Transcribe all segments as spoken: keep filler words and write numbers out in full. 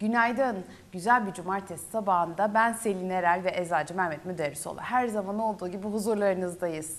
Günaydın. Güzel bir cumartesi sabahında ben Selin Erel ve eczacı Mehmet Müderrisoğlu. Her zaman olduğu gibi huzurlarınızdayız.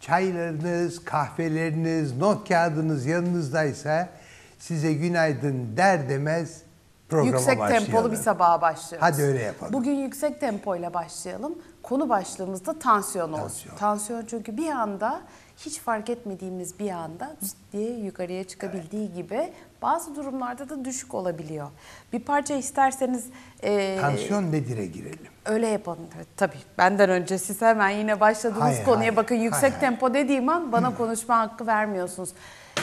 Çaylarınız, kahveleriniz, not kağıdınız yanınızdaysa size günaydın der demez programa yüksek başlayalım. Yüksek tempolu bir sabaha başlıyoruz. Hadi öyle yapalım. Bugün yüksek tempoyla başlayalım. Konu başlığımızda tansiyon olsun. Tansiyon çünkü bir anda hiç fark etmediğimiz bir anda diye yukarıya çıkabildiği evet. gibi bazı durumlarda da düşük olabiliyor. Bir parça isterseniz... E, tansiyon nedir'e girelim. Öyle yapalım. Evet, tabii benden önce siz hemen yine başladığınız hayır, konuya hayır, bakın. Yüksek hayır. tempo dediğim an bana konuşma hakkı vermiyorsunuz.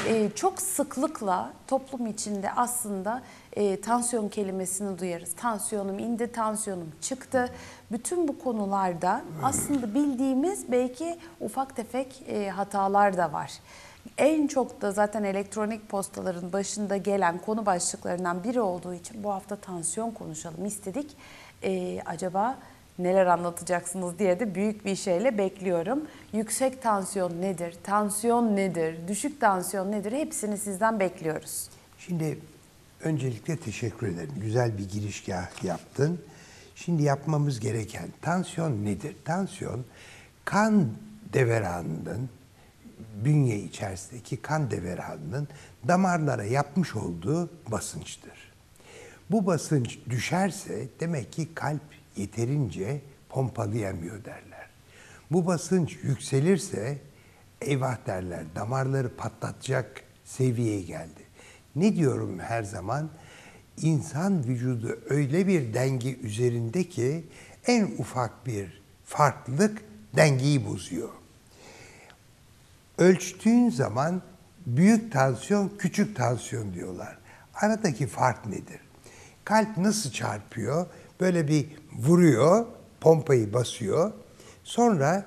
E, çok sıklıkla toplum içinde aslında e, tansiyon kelimesini duyarız. Tansiyonum indi, tansiyonum çıktı. Bütün bu konularda aslında bildiğimiz belki ufak tefek e, hatalar da var. En çok da zaten elektronik postaların başında gelen konu başlıklarından biri olduğu için bu hafta tansiyon konuşalım istedik. E, acaba neler anlatacaksınız diye de büyük bir şeyle bekliyorum. Yüksek tansiyon nedir? Tansiyon nedir? Düşük tansiyon nedir? Hepsini sizden bekliyoruz. Şimdi öncelikle teşekkür ederim. Güzel bir girişgah yaptın. Şimdi yapmamız gereken tansiyon nedir? Tansiyon kan deveranının, bünye içerisindeki kan deveranının damarlara yapmış olduğu basınçtır. Bu basınç düşerse demek ki kalp yeterince pompalayamıyor derler. Bu basınç yükselirse eyvah derler, damarları patlatacak seviyeye geldi. Ne diyorum her zaman? İnsan vücudu öyle bir denge üzerinde ki en ufak bir farklılık dengeyi bozuyor. Ölçtüğün zaman büyük tansiyon, küçük tansiyon diyorlar. Aradaki fark nedir? Kalp nasıl çarpıyor? Böyle bir vuruyor, pompayı basıyor. Sonra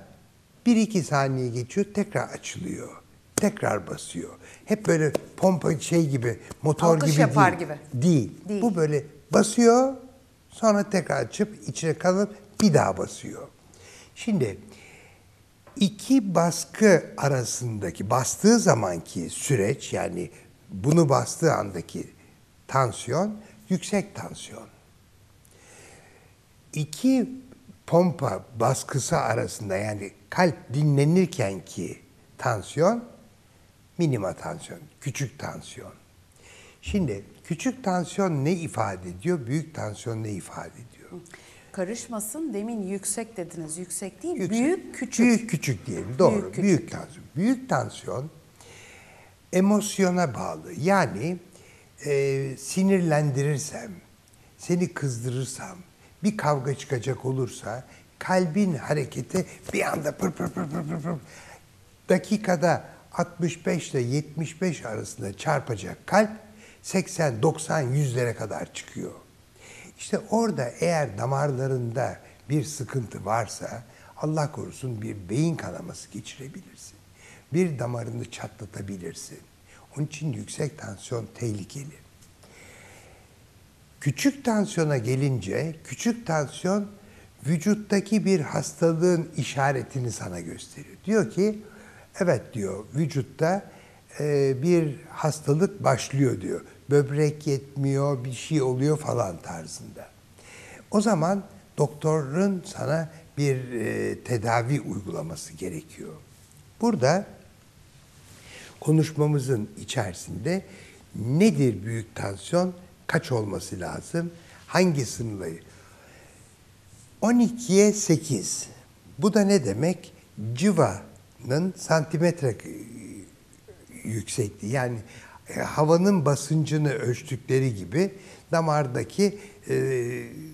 bir iki saniye geçiyor, tekrar açılıyor. Tekrar basıyor. Hep böyle pompa şey gibi, motor gibi değil. gibi değil. Değil. Bu böyle basıyor, sonra tekrar açıp içine kalıp bir daha basıyor. Şimdi iki baskı arasındaki, bastığı zamanki süreç, yani bunu bastığı andaki tansiyon, yüksek tansiyon. İki pompa baskısı arasında, yani kalp dinlenirken ki tansiyon, minima tansiyon, küçük tansiyon. Şimdi küçük tansiyon ne ifade ediyor, büyük tansiyon ne ifade ediyor? Karışmasın, demin yüksek dediniz, yüksek değil, yüksek. Büyük küçük. Büyük küçük diyelim, doğru, büyük, küçük. büyük tansiyon. Büyük tansiyon emosyona bağlı, yani e, sinirlendirirsem, seni kızdırırsam, bir kavga çıkacak olursa kalbin hareketi bir anda pır pır pır pır pır pır. Dakikada altmış beş ile yetmiş beş arasında çarpacak kalp seksen, doksan, yüzlere kadar çıkıyor. İşte orada eğer damarlarında bir sıkıntı varsa Allah korusun bir beyin kanaması geçirebilirsin. Bir damarını çatlatabilirsin. Onun için yüksek tansiyon tehlikeli. Küçük tansiyona gelince, küçük tansiyon vücuttaki bir hastalığın işaretini sana gösteriyor. Diyor ki, evet diyor, vücutta e, bir hastalık başlıyor diyor. Böbrek yetmiyor, bir şey oluyor falan tarzında. O zaman doktorun sana bir e, tedavi uygulaması gerekiyor. Burada konuşmamızın içerisinde nedir büyük tansiyon? Kaç olması lazım? Hangi sınırlayı? on ikiye sekiz. Bu da ne demek? Civanın santimetre yüksekliği. Yani e, havanın basıncını ölçtükleri gibi damardaki e,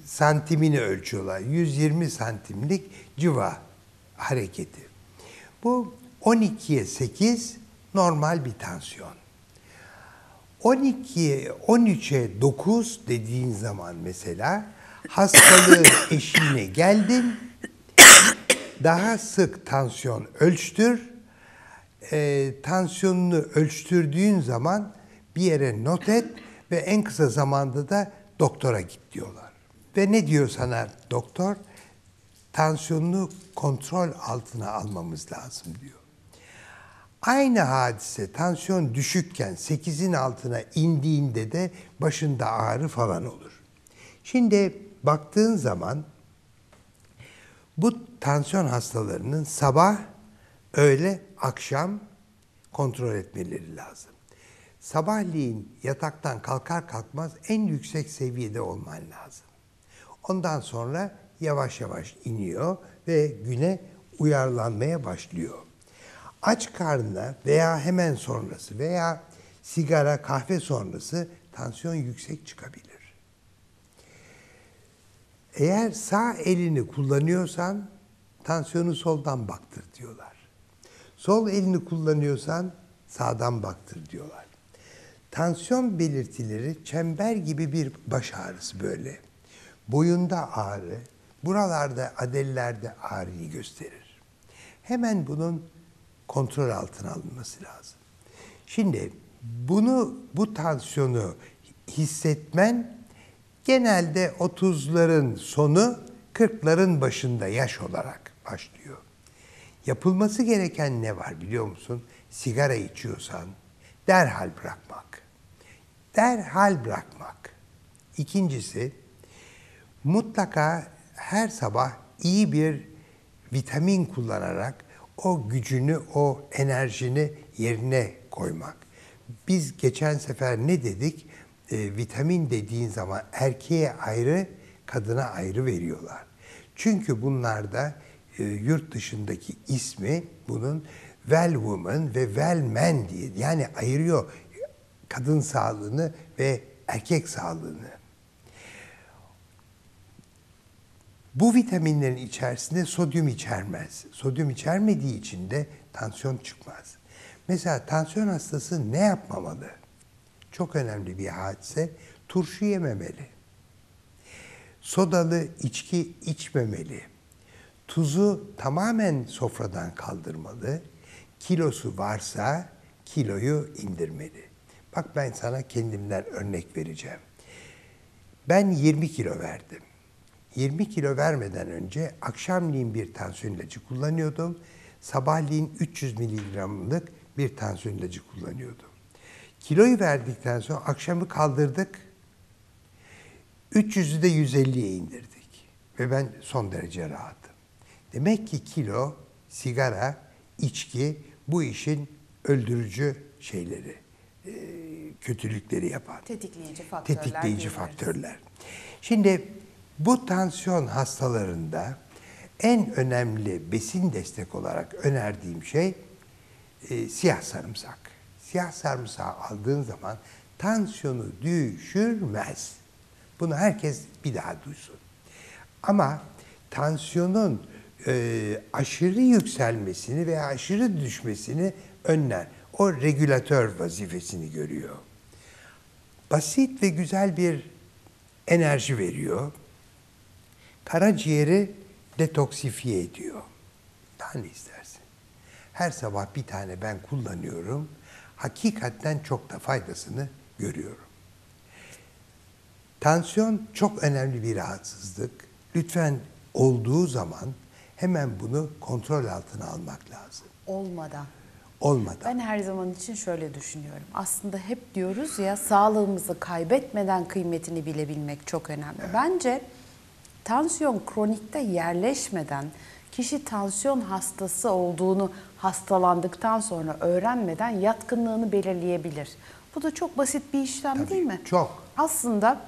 santimini ölçüyorlar. yüz yirmi santimlik civa hareketi. Bu on ikiye sekiz normal bir tansiyon. on ikiye, on üçe dokuz dediğin zaman mesela hastalığın eşiğine geldin, daha sık tansiyon ölçtür, e, tansiyonunu ölçtürdüğün zaman bir yere not et ve en kısa zamanda da doktora git diyorlar. Ve ne diyor sana doktor? tansiyonunu kontrol altına almamız lazım diyor. Aynı hadise tansiyon düşükken sekizin altına indiğinde de başında ağrı falan olur. Şimdi baktığın zaman bu tansiyon hastalarının sabah, öğle, akşam kontrol etmeleri lazım. Sabahleyin yataktan kalkar kalkmaz en yüksek seviyede olman lazım. Ondan sonra yavaş yavaş iniyor ve güne uyarlanmaya başlıyor. Aç karnına veya hemen sonrası veya sigara, kahve sonrası tansiyon yüksek çıkabilir. Eğer sağ elini kullanıyorsan tansiyonu soldan baktır diyorlar. Sol elini kullanıyorsan sağdan baktır diyorlar. Tansiyon belirtileri çember gibi bir baş ağrısı böyle. Boyunda ağrı, buralarda, adellerde ağrıyı gösterir. Hemen bunun kontrol altına alınması lazım. Şimdi bunu, bu tansiyonu hissetmen genelde otuzların sonu kırkların başında yaş olarak başlıyor. Yapılması gereken ne var biliyor musun? Sigara içiyorsan derhal bırakmak. Derhal bırakmak. İkincisi, mutlaka her sabah iyi bir vitamin kullanarak o gücünü, o enerjini yerine koymak. Biz geçen sefer ne dedik? E, vitamin dediğin zaman erkeğe ayrı, kadına ayrı veriyorlar. Çünkü bunlarda e, yurt dışındaki ismi bunun well woman ve well man diye. Yani ayırıyor kadın sağlığını ve erkek sağlığını. Bu vitaminlerin içerisinde sodyum içermez. Sodyum içermediği için de tansiyon çıkmaz. Mesela tansiyon hastası ne yapmamalı? Çok önemli bir hadise. Turşu yememeli. Sodalı içki içmemeli. Tuzu tamamen sofradan kaldırmalı. Kilosu varsa kiloyu indirmeli. Bak ben sana kendimden örnek vereceğim. Ben yirmi kilo verdim. yirmi kilo vermeden önce akşamleyin bir tansiyon ilacı kullanıyordum. Sabahleyin üç yüz miligramlık bir tansiyon ilacı kullanıyordum. Kiloyu verdikten sonra akşamı kaldırdık. üç yüzü de yüz elliye indirdik. Ve ben son derece rahatım. Demek ki kilo, sigara, içki bu işin öldürücü şeyleri, kötülükleri yapan. Tetikleyici faktörler. Tetikleyici faktörler. Şimdi... Bu tansiyon hastalarında en önemli besin destek olarak önerdiğim şey e, siyah sarımsak. Siyah sarımsağı aldığın zaman tansiyonu düşürmez. Bunu herkes bir daha duysun. Ama tansiyonun e, aşırı yükselmesini veya aşırı düşmesini önler. O regülatör vazifesini görüyor. Basit ve güzel bir enerji veriyor. Karaciğeri detoksifiye ediyor. Daha ne istersin? Her sabah bir tane ben kullanıyorum. Hakikaten çok da faydasını görüyorum. Tansiyon çok önemli bir rahatsızlık. Lütfen olduğu zaman hemen bunu kontrol altına almak lazım. Olmadan. Olmadan. Ben her zaman için şöyle düşünüyorum. Aslında hep diyoruz ya, sağlığımızı kaybetmeden kıymetini bilebilmek çok önemli. Evet. Bence... Tansiyon kronikte yerleşmeden, kişi tansiyon hastası olduğunu hastalandıktan sonra öğrenmeden yatkınlığını belirleyebilir. Bu da çok basit bir işlem. Tabii, değil mi? Çok. Aslında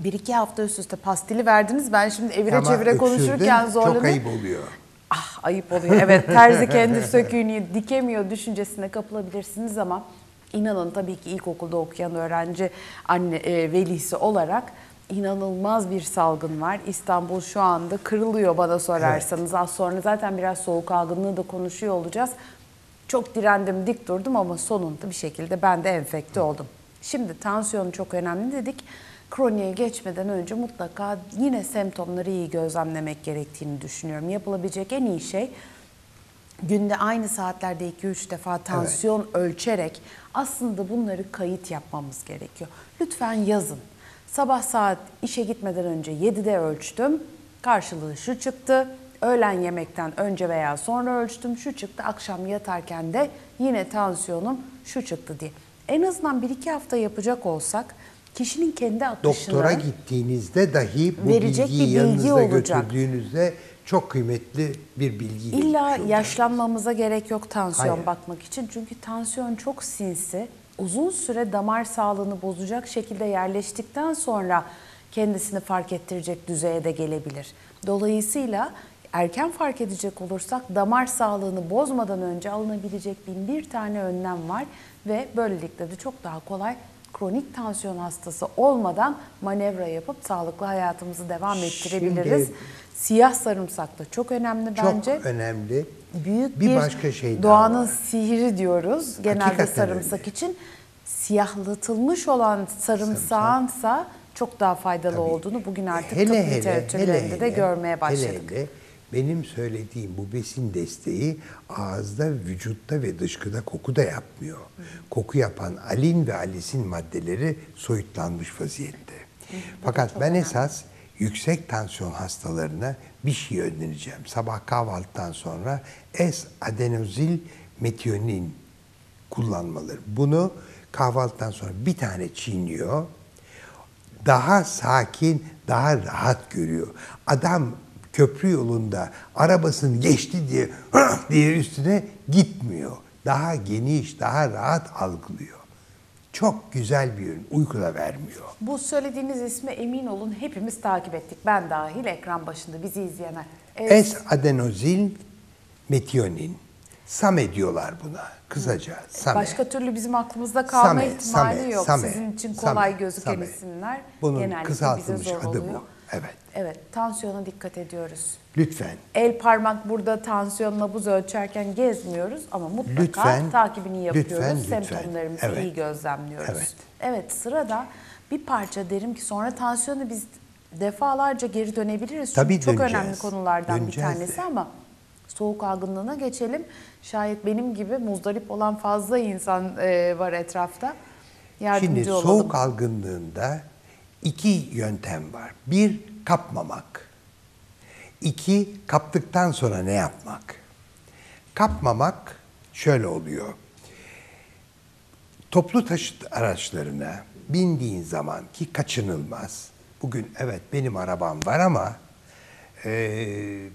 bir iki hafta üst üste pastili verdiniz. Ben şimdi evire ama çevire konuşurken zorladım. Çok ayıp oluyor. Ah, ayıp oluyor. Evet, terzi kendi söküğünü dikemiyor düşüncesine kapılabilirsiniz ama inanın tabii ki ilkokulda okuyan öğrenci anne e, velisi olarak İnanılmaz bir salgın var. İstanbul şu anda kırılıyor bana sorarsanız. Evet. Az sonra zaten biraz soğuk algınlığı da konuşuyor olacağız. Çok direndim, dik durdum ama sonunda bir şekilde ben de enfekte Hı. oldum. Şimdi tansiyon çok önemli dedik. Kroniğe geçmeden önce mutlaka yine semptomları iyi gözlemlemek gerektiğini düşünüyorum. Yapılabilecek en iyi şey günde aynı saatlerde iki üç defa tansiyon evet. ölçerek aslında bunları kayıt yapmamız gerekiyor. Lütfen yazın. Sabah saat işe gitmeden önce yedide ölçtüm. Karşılığı şu çıktı. Öğlen yemekten önce veya sonra ölçtüm. Şu çıktı. Akşam yatarken de yine tansiyonum şu çıktı diye. En azından bir iki hafta yapacak olsak kişinin kendi atışını, doktora gittiğinizde dahi bu verecek bilgiyi bir bilgi yanınızda olacak. Götürdüğünüzde çok kıymetli bir bilgi. İlla yaşlanmamıza gerek yok tansiyon Hayır. bakmak için. Çünkü tansiyon çok sinsi. Uzun süre damar sağlığını bozacak şekilde yerleştikten sonra kendisini fark ettirecek düzeye de gelebilir. Dolayısıyla erken fark edecek olursak damar sağlığını bozmadan önce alınabilecek bin bir tane önlem var ve böylelikle de çok daha kolay kronik tansiyon hastası olmadan manevra yapıp sağlıklı hayatımızı devam ettirebiliriz. Şimdi, siyah sarımsak da çok önemli çok bence. Çok önemli. Büyük bir, bir başka şey doğanın sihri diyoruz genelde hakikaten sarımsak öyle. için. Siyahlatılmış olan sarımsağınsa sarımsak. çok daha faydalı Tabii. olduğunu bugün artık hele tıp literatürlerinde de hele, görmeye başladık. Hele hele. Benim söylediğim bu besin desteği ağızda, vücutta ve dışkıda koku da yapmıyor. Hı. Koku yapan alin ve alisin maddeleri soyutlanmış vaziyette. Hı. Fakat ben önemli. esas yüksek tansiyon hastalarına bir şey önereceğim. Sabah kahvaltıdan sonra S-adenozil metiyonin kullanmaları. Bunu kahvaltıdan sonra bir tane çiğniyor. Daha sakin, daha rahat görüyor. Adam köprü yolunda arabasını geçti diye diye üstüne gitmiyor. Daha geniş, daha rahat algılıyor. Çok güzel bir ürün. Uyku da vermiyor. Bu söylediğiniz isme emin olun hepimiz takip ettik. Ben dahil ekran başında bizi izleyenler. Evet. S-adenozil metiyonin. S A M E diyorlar buna. Kısaca S A M E. Başka türlü bizim aklımızda kalma S A M E, ihtimali S A M E, yok. S A M E, Sizin için kolay S A M E, gözüken isimler. Bunun genellikle kısaltılmış adı oluyor. bu. Evet. Evet, tansiyona dikkat ediyoruz. Lütfen. El parmak burada tansiyon nabız ölçerken gezmiyoruz ama mutlaka lütfen, takibini yapıyoruz. Lütfen, lütfen. Semptomlarımızı evet. iyi gözlemliyoruz. Evet. Evet, sırada bir parça derim ki sonra tansiyonu biz defalarca geri dönebiliriz. Tabii Çünkü döneceğiz. Çok önemli konulardan döneceğiz bir tanesi de. ama soğuk algınlığına geçelim. Şayet benim gibi muzdarip olan fazla insan var etrafta. Yardımcı Şimdi olalım. Soğuk algınlığında İki yöntem var. Bir, kapmamak. İki, kaptıktan sonra ne yapmak? Kapmamak şöyle oluyor. Toplu taşıt araçlarına bindiğin zaman ki kaçınılmaz. Bugün evet benim arabam var ama e,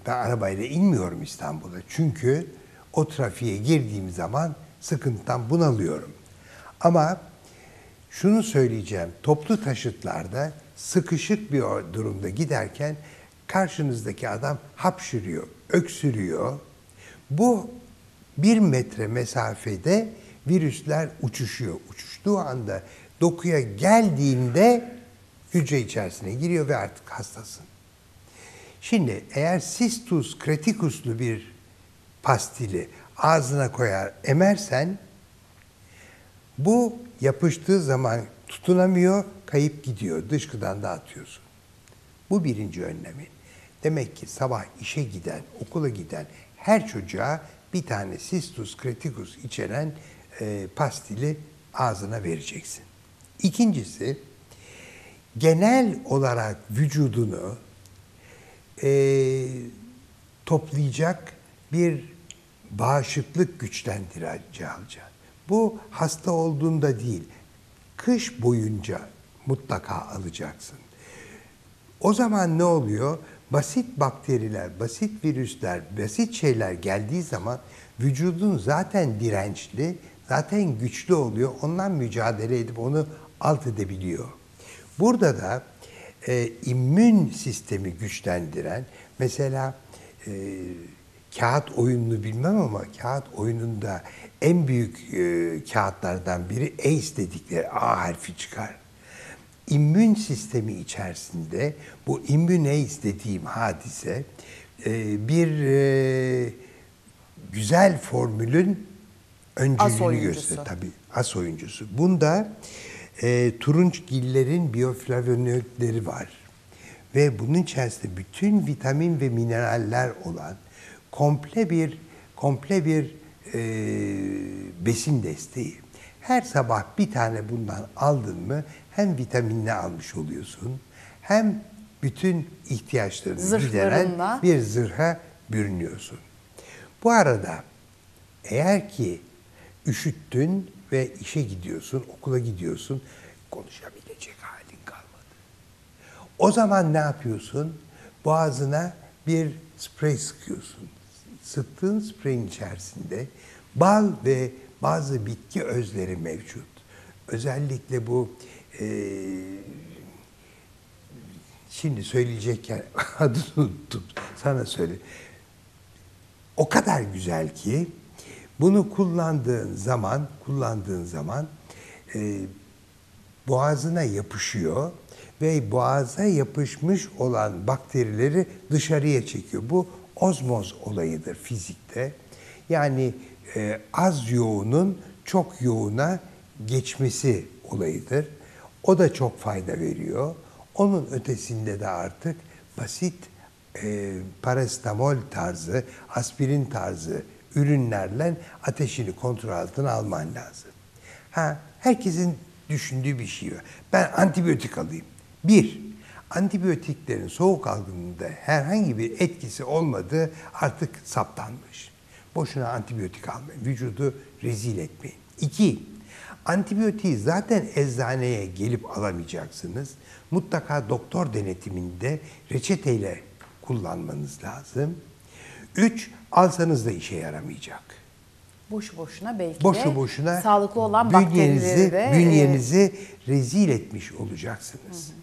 ben arabayla inmiyorum İstanbul'a. Çünkü o trafiğe girdiğim zaman sıkıntıdan bunalıyorum. Ama şunu söyleyeceğim, toplu taşıtlarda sıkışık bir durumda giderken karşınızdaki adam hapşırıyor, öksürüyor. Bu bir metre mesafede virüsler uçuşuyor. Uçuştuğu anda dokuya geldiğinde hücre içerisine giriyor ve artık hastasın. Şimdi eğer Cistus Criticus'lu bir pastili ağzına koyar emersen bu yapıştığı zaman tutunamıyor, kayıp gidiyor. Dışkıdan da atıyorsun. Bu birinci önlemin. Demek ki sabah işe giden, okula giden her çocuğa bir tane Cistus Criticus içeren e, pastili ağzına vereceksin. İkincisi, genel olarak vücudunu e, toplayacak bir bağışıklık güçlendirici alacaksın. Bu hasta olduğunda değil, kış boyunca mutlaka alacaksın. O zaman ne oluyor? Basit bakteriler, basit virüsler, basit şeyler geldiği zaman vücudun zaten dirençli, zaten güçlü oluyor. Ondan mücadele edip onu alt edebiliyor. Burada da e, immün sistemi güçlendiren, mesela e, kağıt oyununu bilmem ama kağıt oyununda en büyük e, kağıtlardan biri A C E dedikleri A harfi çıkar. İmmün sistemi içerisinde bu immün A C E dediğim hadise e, bir e, güzel formülün öncülüğünü gösteriyor. Tabii as oyuncusu. Bunda e, turunçgillerin biyoflavonoidleri var. Ve bunun içerisinde bütün vitamin ve mineraller olan komple bir komple bir e, besin desteği. Her sabah bir tane bundan aldın mı hem vitaminini almış oluyorsun hem bütün ihtiyaçlarını gideren bir zırha bürünüyorsun. Bu arada eğer ki üşüttün ve işe gidiyorsun, okula gidiyorsun, konuşabilecek halin kalmadı. O zaman ne yapıyorsun? Boğazına bir sprey sıkıyorsun. Sıktığın spreyin içerisinde bal ve bazı bitki özleri mevcut. Özellikle bu e, şimdi söyleyecekken adını unuttum. Sana söyle. O kadar güzel ki bunu kullandığın zaman kullandığın zaman e, boğazına yapışıyor ve boğaza yapışmış olan bakterileri dışarıya çekiyor. Bu ozmoz olayıdır fizikte. Yani e, az yoğunun çok yoğuna geçmesi olayıdır. O da çok fayda veriyor. Onun ötesinde de artık basit e, parasetamol tarzı, aspirin tarzı ürünlerle ateşini kontrol altına alman lazım. Ha, herkesin düşündüğü bir şey var. Ben antibiyotik alayım. Bir, antibiyotiklerin soğuk algınlığında herhangi bir etkisi olmadığı artık saptanmış. Boşuna antibiyotik almayın. Vücudu rezil etmeyin. İki, antibiyotiği zaten eczaneye gelip alamayacaksınız. Mutlaka doktor denetiminde reçeteyle kullanmanız lazım. Üç, alsanız da işe yaramayacak. Boşu boşuna belki Boşu de boşuna sağlıklı olan bakterileri de bünyenizi rezil etmiş olacaksınız. Hı hı.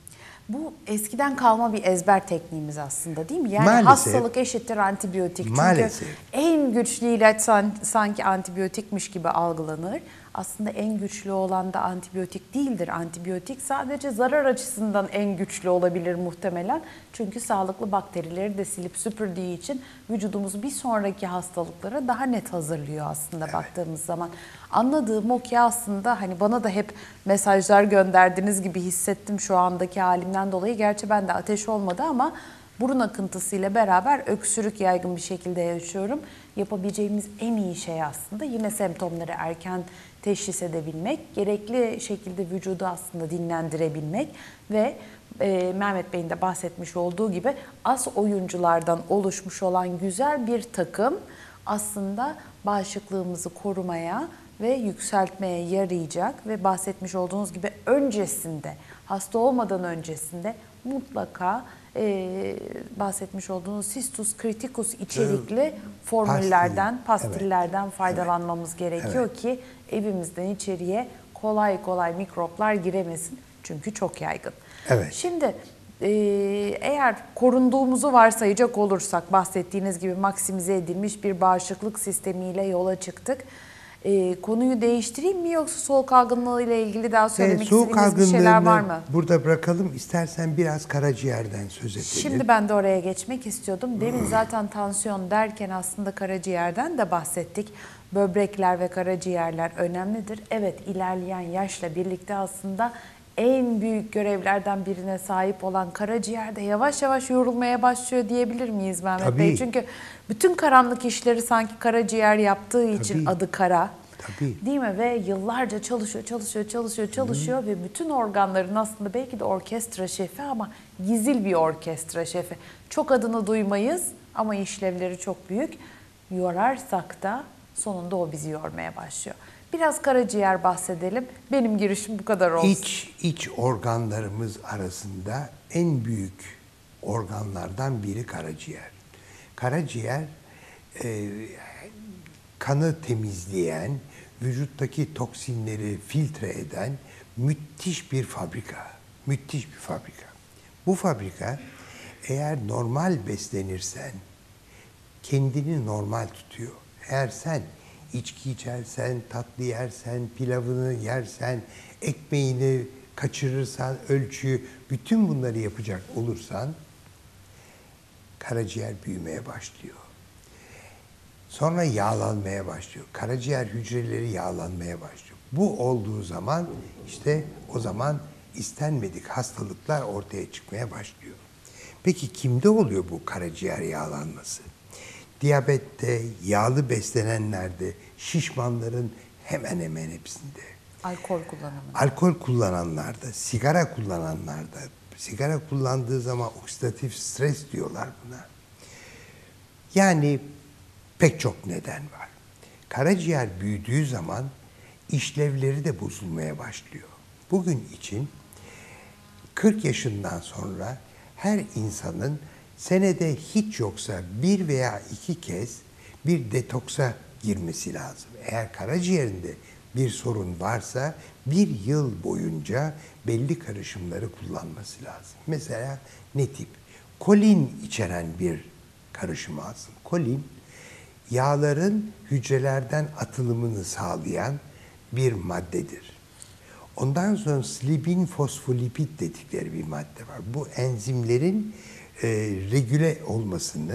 Bu eskiden kalma bir ezber tekniğimiz aslında, değil mi? Yani maalesef, hastalık eşittir antibiyotik. Çünkü maalesef en güçlü ilaç sanki antibiyotikmiş gibi algılanır. Aslında en güçlü olan da antibiyotik değildir. Antibiyotik sadece zarar açısından en güçlü olabilir muhtemelen. Çünkü sağlıklı bakterileri de silip süpürdüğü için vücudumuz bir sonraki hastalıklara daha net hazırlıyor aslında, evet, baktığımız zaman. Anladığım o ki aslında hani bana da hep mesajlar gönderdiğiniz gibi hissettim şu andaki halimden dolayı. Gerçi ben de ateş olmadı ama burun akıntısıyla beraber öksürük yaygın bir şekilde yaşıyorum. Yapabileceğimiz en iyi şey aslında yine semptomları erken teşhis edebilmek, gerekli şekilde vücudu aslında dinlendirebilmek ve e, Mehmet Bey'in de bahsetmiş olduğu gibi az oyunculardan oluşmuş olan güzel bir takım aslında bağışıklığımızı korumaya ve yükseltmeye yarayacak ve bahsetmiş olduğunuz gibi öncesinde, hasta olmadan öncesinde mutlaka Ee, bahsetmiş olduğunuz Cistus Criticus içerikli formüllerden, Pastil. pastillerden evet. faydalanmamız evet. gerekiyor evet. ki evimizden içeriye kolay kolay mikroplar giremesin. Çünkü çok yaygın. Evet. Şimdi e, eğer korunduğumuzu varsayacak olursak, bahsettiğiniz gibi maksimize edilmiş bir bağışıklık sistemiyle yola çıktık. E, konuyu değiştireyim mi yoksa soğuk algınlığı ile ilgili daha söylemek e, istediğiniz bir şeyler var mı? Burada bırakalım. İstersen biraz karaciğerden söz edelim. Şimdi ben de oraya geçmek istiyordum. Demin zaten tansiyon derken aslında karaciğerden de bahsettik. Böbrekler ve karaciğerler önemlidir. Evet, ilerleyen yaşla birlikte aslında en büyük görevlerden birine sahip olan karaciğer de yavaş yavaş yorulmaya başlıyor diyebilir miyiz Mehmet Tabii. Bey? Çünkü bütün karanlık işleri sanki karaciğer yaptığı için Tabii. adı kara. Tabii. Değil mi? Ve yıllarca çalışıyor, çalışıyor, çalışıyor, çalışıyor Hı. ve bütün organların aslında belki de orkestra şefi ama gizli bir orkestra şefi. Çok adını duymayız ama işlevleri çok büyük. Yorarsak da sonunda o bizi yormaya başlıyor. Biraz karaciğer bahsedelim. Benim girişim bu kadar olsun. İç, iç organlarımız arasında en büyük organlardan biri karaciğer. Karaciğer e, kanı temizleyen, vücuttaki toksinleri filtre eden müthiş bir fabrika. Müthiş bir fabrika. Bu fabrika eğer normal beslenirsen kendini normal tutuyor. Eğer sen İçki içersen, tatlı yersen, pilavını yersen, ekmeğini kaçırırsan, ölçüyü, bütün bunları yapacak olursan karaciğer büyümeye başlıyor. Sonra yağlanmaya başlıyor. Karaciğer hücreleri yağlanmaya başlıyor. Bu olduğu zaman işte o zaman istenmedik hastalıklar ortaya çıkmaya başlıyor. Peki kimde oluyor bu karaciğer yağlanması? Diyabette, yağlı beslenenlerde, şişmanların hemen hemen hepsinde. Alkol kullananlarda. Alkol kullananlarda, sigara kullananlarda, sigara kullandığı zaman oksidatif stres diyorlar buna. Yani pek çok neden var. Karaciğer büyüdüğü zaman işlevleri de bozulmaya başlıyor. Bugün için kırk yaşından sonra her insanın senede hiç yoksa bir veya iki kez bir detoksa girmesi lazım. Eğer karaciğerinde bir sorun varsa bir yıl boyunca belli karışımları kullanması lazım. Mesela ne tip? Kolin içeren bir karışım lazım. Kolin, yağların hücrelerden atılımını sağlayan bir maddedir. Ondan sonra slibin fosfolipid dedikleri bir madde var. Bu enzimlerin e, regüle olmasını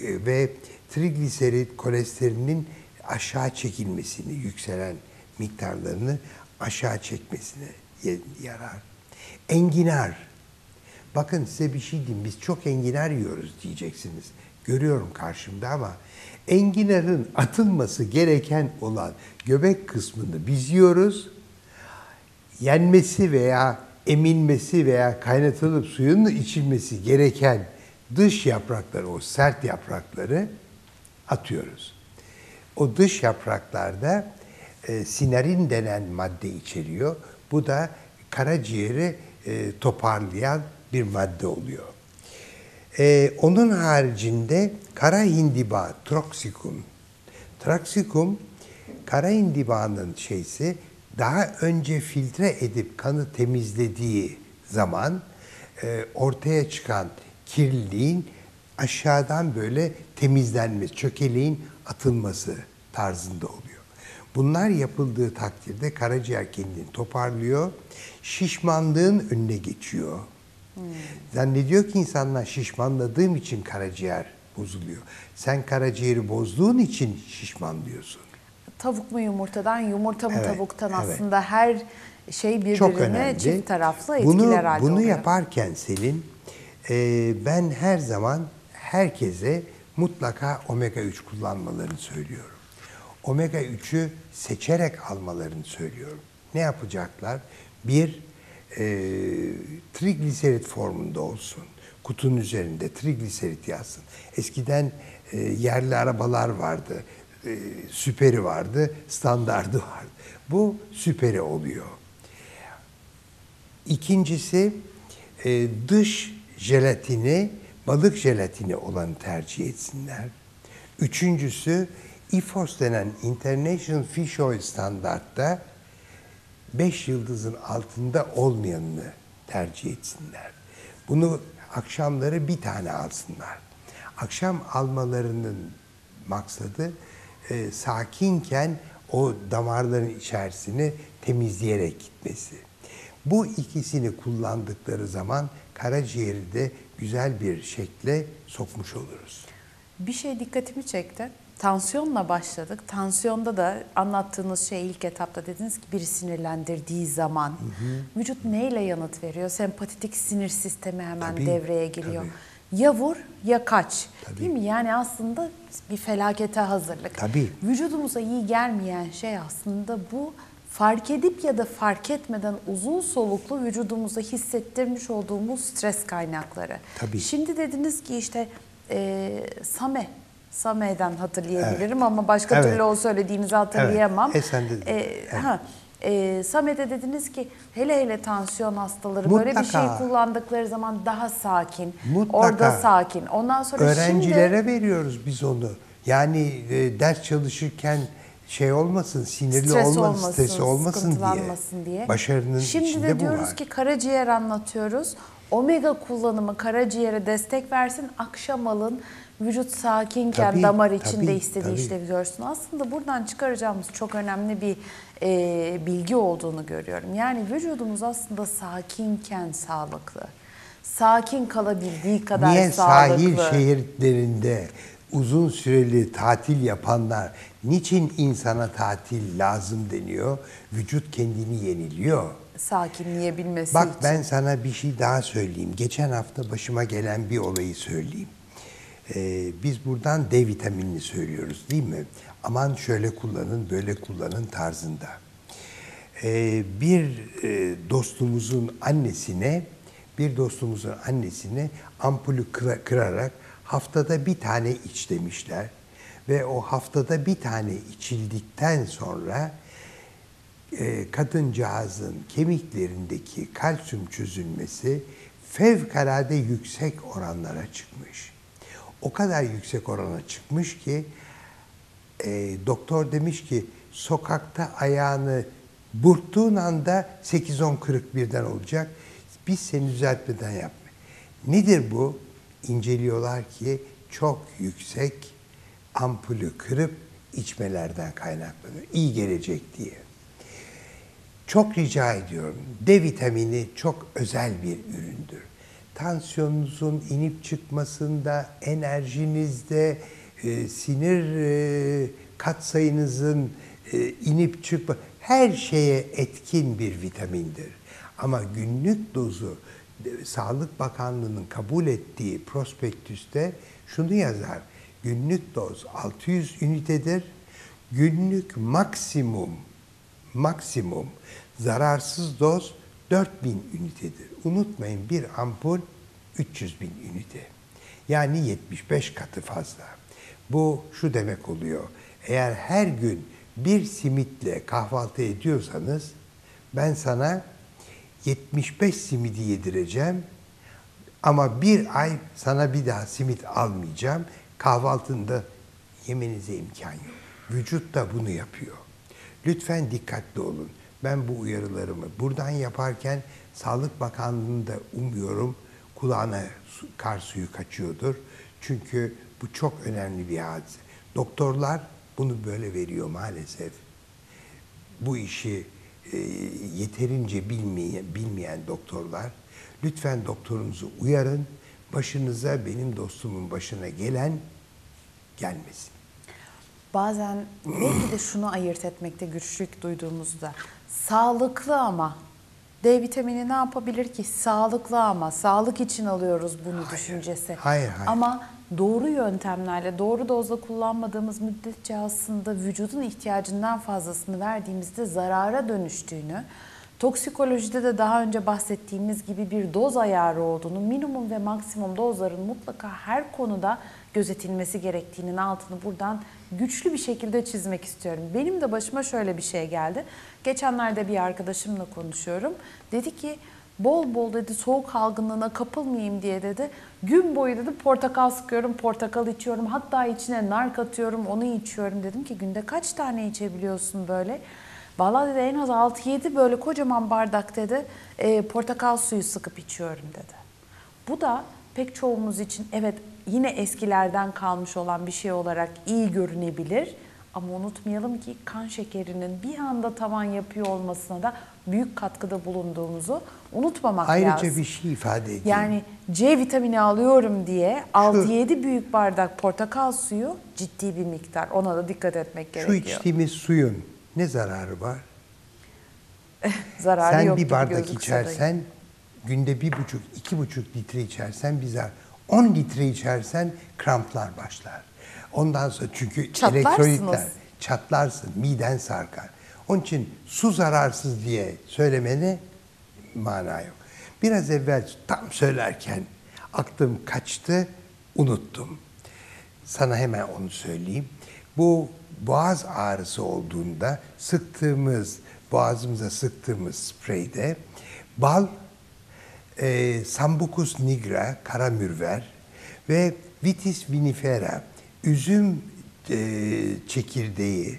e, ve trigliserit kolesterinin aşağı çekilmesini, yükselen miktarlarını aşağı çekmesine yarar. Enginar. Bakın size bir şey diyeyim, biz çok enginar yiyoruz diyeceksiniz. Görüyorum karşımda ama enginarın atılması gereken olan göbek kısmını biz yiyoruz. Yenmesi veya emilmesi veya kaynatılıp suyunun içilmesi gereken dış yaprakları, o sert yaprakları atıyoruz. O dış yapraklarda e, sinarin denen madde içeriyor. Bu da karaciğeri e, toparlayan bir madde oluyor. E, onun haricinde kara hindiba, troksikum. Troksikum, kara hindibanın şeysi, daha önce filtre edip kanı temizlediği zaman e, ortaya çıkan kirliliğin aşağıdan böyle temizlenmesi, çökeleğin atılması tarzında oluyor. Bunlar yapıldığı takdirde karaciğer kendini toparlıyor, şişmanlığın önüne geçiyor. Hmm. Zannediyor ki insanlar şişmanladığım için karaciğer bozuluyor. Sen karaciğeri bozduğun için şişmanlıyorsun. Tavuk mu yumurtadan, yumurta mı evet, tavuktan aslında evet. Her şey birbirine çift taraflı etkiler bunu, halde bunu oluyor. Yaparken Selin, e, ben her zaman herkese mutlaka omega üç kullanmalarını söylüyorum. Omega üçü seçerek almalarını söylüyorum. Ne yapacaklar? Bir, e, trigliserit formunda olsun. Kutunun üzerinde trigliserit yazsın. Eskiden e, yerli arabalar vardı. E, süperi vardı, standardı vardı. Bu süperi oluyor. İkincisi, e, dış jelatini, balık jelatini olanı tercih etsinler. Üçüncüsü, I F O S denen International Fish Oil standartta beş yıldızın altında olmayanını tercih etsinler. Bunu akşamları bir tane alsınlar. Akşam almalarının maksadı, E, sakinken o damarların içerisini temizleyerek gitmesi. Bu ikisini kullandıkları zaman karaciğeri de güzel bir şekle sokmuş oluruz. Bir şey dikkatimi çekti. Tansiyonla başladık. Tansiyonda da anlattığınız şey ilk etapta dediniz ki biri sinirlendirdiği zaman hı hı. Vücut neyle yanıt veriyor? Sempatik sinir sistemi hemen tabii, devreye giriyor. Tabii. Ya vur ya kaç. Tabii. Değil mi? Yani aslında bir felakete hazırlık. Tabii. Vücudumuza iyi gelmeyen şey aslında bu fark edip ya da fark etmeden uzun soluklu vücudumuza hissettirmiş olduğumuz stres kaynakları. Tabii. Şimdi dediniz ki işte e, SAME. SAME'den hatırlayabilirim evet. Ama başka evet. Türlü o söylediğinizi hatırlayamam. Evet. E sen de, e, evet. Ha. E, SAME'de dediniz ki hele hele tansiyon hastaları mutlaka, böyle bir şey kullandıkları zaman daha sakin, orada sakin. Ondan sonra öğrencilere şimdi, veriyoruz biz onu. Yani e, ders çalışırken şey olmasın, sinirli stres olmasın, olmasın, stresi olmasın diye. diye. Başarının şimdi içinde de diyoruz bu var. Ki karaciğer anlatıyoruz. Omega kullanımı karaciğere destek versin, akşam alın. Vücut sakinken tabii, damar içinde tabii, istediği tabii. işlevi görsün. Aslında buradan çıkaracağımız çok önemli bir e, bilgi olduğunu görüyorum. Yani vücudumuz aslında sakinken sağlıklı. Sakin kalabildiği kadar niye sağlıklı. Niye sahil şehirlerinde uzun süreli tatil yapanlar, niçin insana tatil lazım deniyor? Vücut kendini yeniliyor. Sakinleyebilmesi bak, için. Bak ben sana bir şey daha söyleyeyim. Geçen hafta başıma gelen bir olayı söyleyeyim. Ee, biz buradan D vitaminini söylüyoruz değil mi? Aman şöyle kullanın, böyle kullanın tarzında. Ee, bir e, dostumuzun annesine bir dostumuzun annesine ampulü kırarak haftada bir tane iç demişler. Ve o haftada bir tane içildikten sonra e, kadıncağızın kemiklerindeki kalsiyum çözünmesi fevkalade yüksek oranlara çıkmış. O kadar yüksek orana çıkmış ki e, doktor demiş ki sokakta ayağını burktuğun anda sekiz on kırk birden olacak. Biz seni düzeltmeden yapma. Nedir bu? İnceliyorlar ki çok yüksek ampulü kırıp içmelerden kaynaklanıyor. İyi gelecek diye. Çok rica ediyorum. D vitamini çok özel bir üründür. Tansiyonunuzun inip çıkmasında, enerjinizde, e, sinir e, katsayınızın e, inip çıkma, her şeye etkin bir vitamindir. Ama günlük dozu Sağlık Bakanlığı'nın kabul ettiği prospektüste şunu yazar. Günlük doz altı yüz ünitedir. Günlük maksimum maksimum zararsız doz dört bin ünitedir. Unutmayın, bir ampul üç yüz bin ünite. Yani yetmiş beş katı fazla. Bu şu demek oluyor. Eğer her gün bir simitle kahvaltı ediyorsanız ben sana yetmiş beş simidi yedireceğim ama bir ay sana bir daha simit almayacağım. Kahvaltında yemenize imkan yok. Vücut da bunu yapıyor. Lütfen dikkatli olun. Ben bu uyarılarımı buradan yaparken Sağlık Bakanlığı'nın da umuyorum kulağına kar suyu kaçıyordur. Çünkü bu çok önemli bir hadise. Doktorlar bunu böyle veriyor maalesef. Bu işi e, yeterince bilmeyen, bilmeyen doktorlar, lütfen doktorunuzu uyarın. Başınıza benim dostumun başına gelen gelmesin. Bazen belki de şunu ayırt etmekte güçlük duyduğumuzda, sağlıklı ama D vitamini ne yapabilir ki? Sağlıklı ama sağlık için alıyoruz bunu hayır, düşüncesi. Hayır, hayır. Ama doğru yöntemlerle, doğru dozda kullanmadığımız müddetçe aslında vücudun ihtiyacından fazlasını verdiğimizde zarara dönüştüğünü, toksikolojide de daha önce bahsettiğimiz gibi bir doz ayarı olduğunu, minimum ve maksimum dozların mutlaka her konuda gözetilmesi gerektiğinin altını buradan güçlü bir şekilde çizmek istiyorum. Benim de başıma şöyle bir şey geldi. Geçenlerde bir arkadaşımla konuşuyorum. Dedi ki bol bol dedi soğuk algınlığına kapılmayayım diye dedi. Gün boyu dedi portakal sıkıyorum, portakal içiyorum. Hatta içine nar katıyorum, onu içiyorum. Dedim ki günde kaç tane içebiliyorsun böyle? Vallahi dedi en az altı yedi böyle kocaman bardak dedi e, portakal suyu sıkıp içiyorum dedi. Bu da pek çoğumuz için evet yine eskilerden kalmış olan bir şey olarak iyi görünebilir. Ama unutmayalım ki kan şekerinin bir anda tavan yapıyor olmasına da büyük katkıda bulunduğumuzu unutmamak Ayrıca lazım. Ayrıca bir şey ifade edeyim. Yani C vitamini alıyorum diye altı yedi büyük bardak portakal suyu ciddi bir miktar. Ona da dikkat etmek şu gerekiyor. Şu içtiğimiz suyun ne zararı var? Zararı sen yok bir bardak içersen, günde bir buçuk, iki buçuk litre içersen bir zarar. On litre içersen kramplar başlar. Ondan sonra çünkü elektrolitler çatlarsın, miden sarkar. Onun için su zararsız diye söylemene mana yok. Biraz evvel tam söylerken aklım kaçtı, unuttum. Sana hemen onu söyleyeyim. Bu boğaz ağrısı olduğunda sıktığımız, boğazımıza sıktığımız spreyde bal, e, Sambucus nigra, kara mürver ve Vitis vinifera, üzüm e, çekirdeği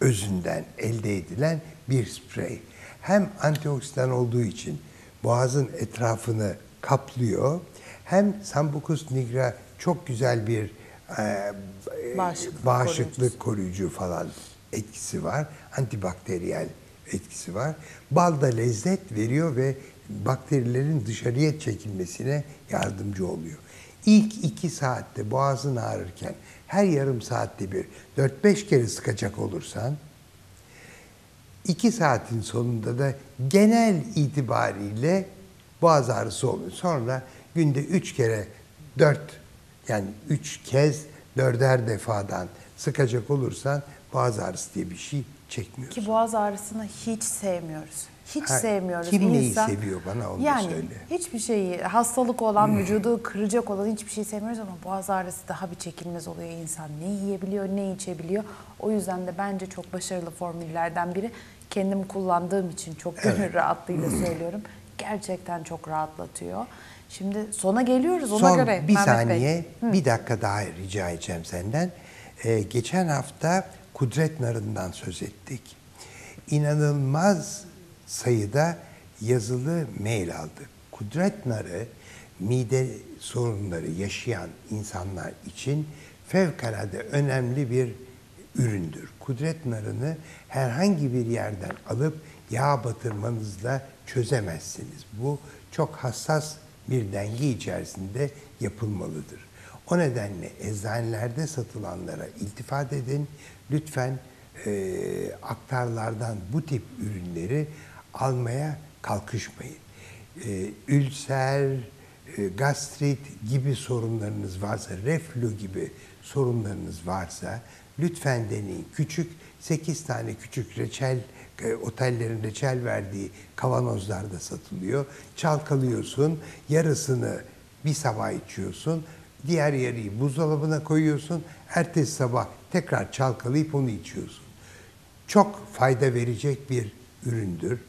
özünden elde edilen bir sprey. Hem antioksidan olduğu için boğazın etrafını kaplıyor, hem Sambucus nigra çok güzel bir e, bağışıklık, bağışıklık koruyucu falan etkisi var. Antibakteriyel etkisi var. Bal da lezzet veriyor ve bakterilerin dışarıya çekilmesine yardımcı oluyor. İlk iki saatte boğazın ağrırken her yarım saatte bir dört beş kere sıkacak olursan iki saatin sonunda da genel itibariyle boğaz ağrısı oluyor. Sonra günde üç kere dört yani üç kez dörder defadan sıkacak olursan boğaz ağrısı diye bir şey çekmiyorsun. Ki boğaz ağrısını hiç sevmiyoruz. hiç ha, sevmiyoruz. Kim neyi İnsan, seviyor bana onu yani söyle. Hiçbir şeyi, hastalık olan, hmm. vücudu kıracak olan hiçbir şey sevmiyoruz ama boğaz ağrısı daha bir çekilmez oluyor. İnsan ne yiyebiliyor, ne içebiliyor. O yüzden de bence çok başarılı formüllerden biri. Kendim kullandığım için çok gönül evet. rahatlığıyla söylüyorum. Gerçekten çok rahatlatıyor. Şimdi sona geliyoruz ona Son göre. Son bir Mehmet saniye, Bey. bir dakika daha rica edeceğim senden. Ee, geçen hafta Kudret Narı'ndan söz ettik. İnanılmaz sayıda yazılı mail aldı. Kudret Narı, mide sorunları yaşayan insanlar için fevkalade önemli bir üründür. Kudret Narı'nı herhangi bir yerden alıp yağ batırmanızla çözemezsiniz. Bu çok hassas bir denge içerisinde yapılmalıdır. O nedenle eczanelerde satılanlara iltifat edin. Lütfen e, aktarlardan bu tip ürünleri almaya kalkışmayın. E, ülser, e, gastrit gibi sorunlarınız varsa, reflü gibi sorunlarınız varsa lütfen deneyin. Küçük, sekiz tane küçük reçel, e, otellerin reçel verdiği kavanozlarda satılıyor. Çalkalıyorsun, yarısını bir sabah içiyorsun, diğer yarıyı buzdolabına koyuyorsun, ertesi sabah tekrar çalkalayıp onu içiyorsun. Çok fayda verecek bir üründür.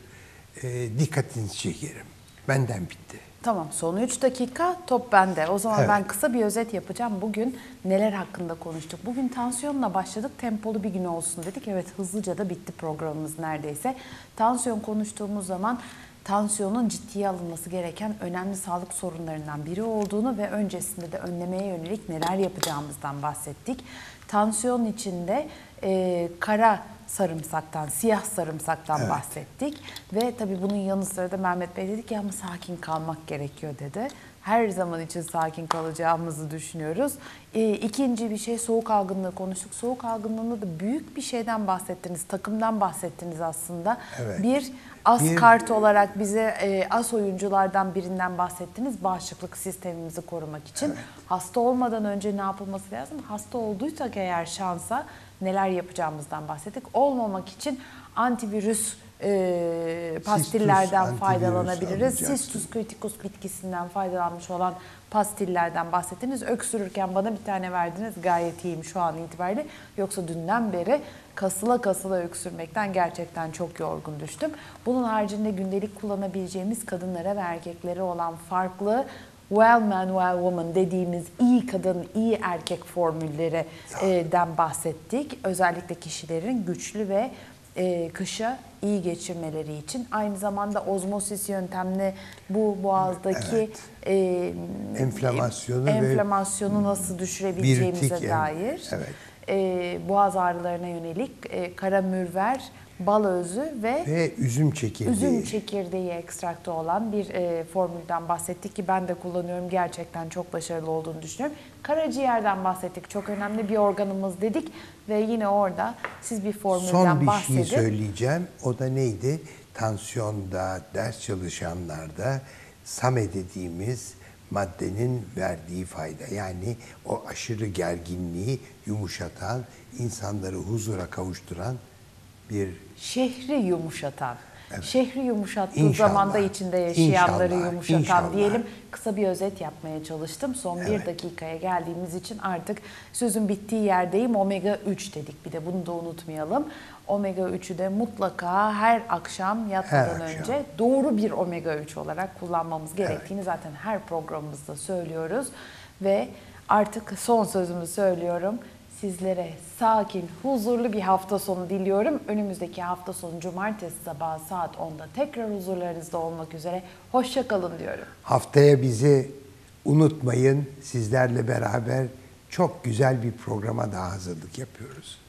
E, dikkatinizi çekerim. Benden bitti. Tamam, son üç dakika top bende. O zaman evet. ben kısa bir özet yapacağım. Bugün neler hakkında konuştuk? Bugün tansiyonla başladık. Tempolu bir gün olsun dedik. Evet, hızlıca da bitti programımız neredeyse. Tansiyon konuştuğumuz zaman tansiyonun ciddiye alınması gereken önemli sağlık sorunlarından biri olduğunu ve öncesinde de önlemeye yönelik neler yapacağımızdan bahsettik. Tansiyon içinde e, kara sarımsaktan, siyah sarımsaktan evet. bahsettik. Ve tabii bunun yanı sıra da Mehmet Bey dedi ki ama sakin kalmak gerekiyor dedi. Her zaman için sakin kalacağımızı düşünüyoruz. E, ikinci bir şey, soğuk algınlığı konuştuk. Soğuk algınlığında da büyük bir şeyden bahsettiniz, takımdan bahsettiniz aslında. Evet. Bir as bir... kart olarak bize e, as oyunculardan birinden bahsettiniz. Bağışıklık sistemimizi korumak için. Evet. Hasta olmadan önce ne yapılması lazım? Hasta olduysak eğer şansa neler yapacağımızdan bahsettik. Olmamak için antivirüs e, pastillerden Cistus, antivirüs faydalanabiliriz. Cistus Criticus bitkisinden faydalanmış olan pastillerden bahsettiniz. Öksürürken bana bir tane verdiniz. Gayet iyiyim şu an itibariyle. Yoksa dünden beri kasıla kasıla öksürmekten gerçekten çok yorgun düştüm. Bunun haricinde gündelik kullanabileceğimiz kadınlara ve erkeklere olan farklı well man, well woman dediğimiz iyi kadın, iyi erkek formüllerinden bahsettik. Özellikle kişilerin güçlü ve e, kışa iyi geçirmeleri için. Aynı zamanda ozmosis yöntemli bu boğazdaki evet. e, enflamasyonu, enflamasyonu ve nasıl düşürebileceğimize dair. Evet. E, boğaz ağrılarına yönelik e, kara mürver, bal özü ve, ve üzüm çekirdeği. üzüm çekirdeği ekstraktı olan bir e, formülden bahsettik ki ben de kullanıyorum. Gerçekten çok başarılı olduğunu düşünüyorum. Karaciğerden bahsettik. Çok önemli bir organımız dedik ve yine orada siz bir formülden bahsedin. Son bir şey söyleyeceğim. O da neydi? Tansiyonda, ders çalışanlarda S A M E dediğimiz maddenin verdiği fayda. Yani o aşırı gerginliği yumuşatan, insanları huzura kavuşturan bir... Şehri yumuşatan, evet. şehri yumuşattığı inşallah, zamanda içinde yaşayanları inşallah, yumuşatan inşallah. diyelim. Kısa bir özet yapmaya çalıştım. Son evet. bir dakikaya geldiğimiz için artık sözün bittiği yerdeyim. Omega üç dedik, bir de bunu da unutmayalım. Omega üçü de mutlaka her akşam yatmadan her önce akşam. doğru bir omega üç olarak kullanmamız gerektiğini evet. zaten her programımızda söylüyoruz. Ve artık son sözümü söylüyorum. Sizlere sakin, huzurlu bir hafta sonu diliyorum. Önümüzdeki hafta sonu cumartesi sabahı saat onda tekrar huzurlarınızda olmak üzere. Hoşça kalın diyorum. Haftaya bizi unutmayın. Sizlerle beraber çok güzel bir programa daha hazırlık yapıyoruz.